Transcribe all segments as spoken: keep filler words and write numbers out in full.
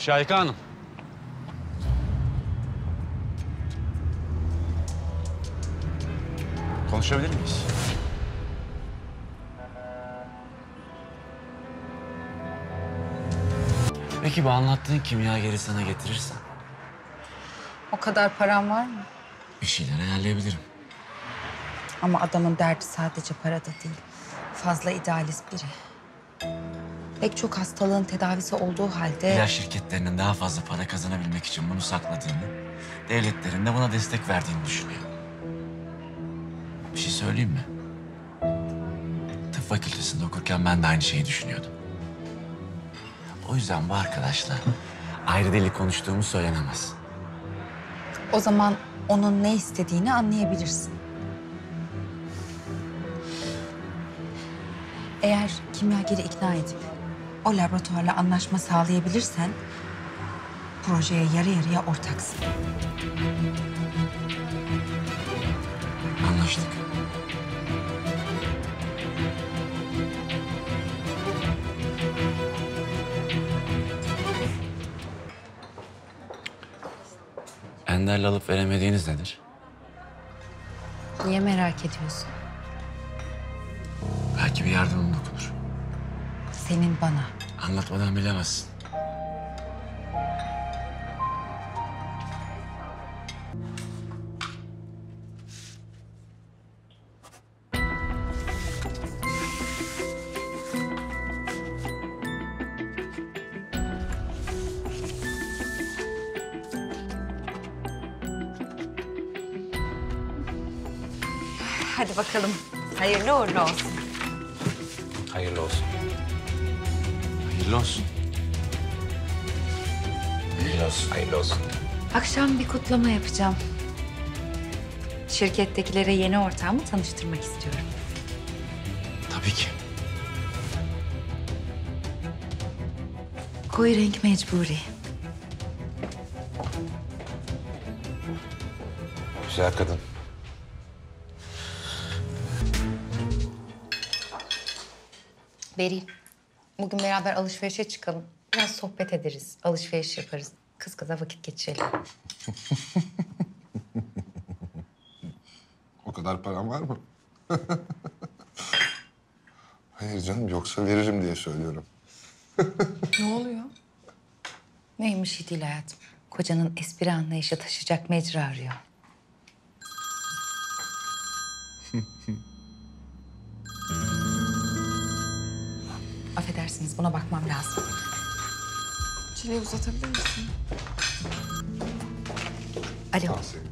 Şahika Hanım. Konuşabilir miyiz? Peki bu anlattığın kimya geri sana getirirsen? O kadar param var mı? Bir şeyler ayarlayabilirim. Ama adamın derdi sadece para da değil. Fazla idealist biri. Pek çok hastalığın tedavisi olduğu halde... İlaç şirketlerinin daha fazla para kazanabilmek için bunu sakladığını, devletlerin de buna destek verdiğini düşünüyor. Bir şey söyleyeyim mi? Tıp fakültesinde okurken ben de aynı şeyi düşünüyordum. O yüzden bu arkadaşla ayrı dili konuştuğumu söylenemez. O zaman onun ne istediğini anlayabilirsin. Eğer kimyageri ikna edip o laboratuvarla anlaşma sağlayabilirsen projeye yarı yarıya ortaksın. Anlaştık. Ender'le alıp veremediğiniz nedir? Niye merak ediyorsun? Belki bir yardımım dokunur. Senin bana. Anlatmadan bilemezsin. Hadi bakalım. Hayırlı uğurlu olsun. Hayırlı olsun. Hayırlı olsun. Hayırlı olsun. Hayırlı olsun. Akşam bir kutlama yapacağım. Şirkettekilere yeni ortağımı tanıştırmak istiyorum. Tabii ki. Koyu renk mecburi. Güzel kadın. Beril, bugün beraber alışverişe çıkalım. Biraz sohbet ederiz, alışveriş yaparız. Kız kıza vakit geçirelim. O kadar param var mı? Hayır canım, yoksa veririm diye söylüyorum. Ne oluyor? Mühim bir şey değil hayatım. Kocanın espri anlayışı taşıyacak mecra arıyor. Affedersiniz, buna bakmam lazım. Çile'yi uzatabilir misin? Alo. Aa, sevgili.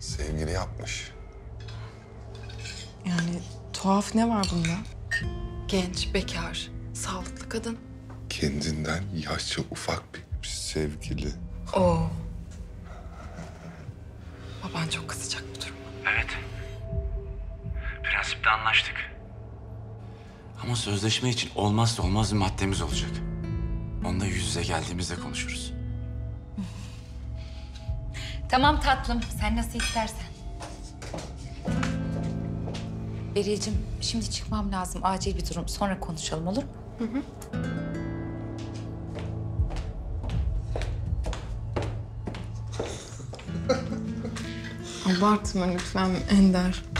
Sevgili yapmış. Yani tuhaf ne var bunda? Genç, bekar, sağlıklı kadın. Kendinden yaşça ufak bir, bir sevgili. Oo. Baban çok kızacak bu duruma. Evet. Prensipte anlaştık. Ama sözleşme için olmazsa olmaz bir maddemiz olacak. Onu da yüz yüze geldiğimizde konuşuruz. Tamam tatlım, sen nasıl istersen. Beril'cim, şimdi çıkmam lazım. Acil bir durum. Sonra konuşalım, olur mu? Hı hı. Abartma lütfen Ender.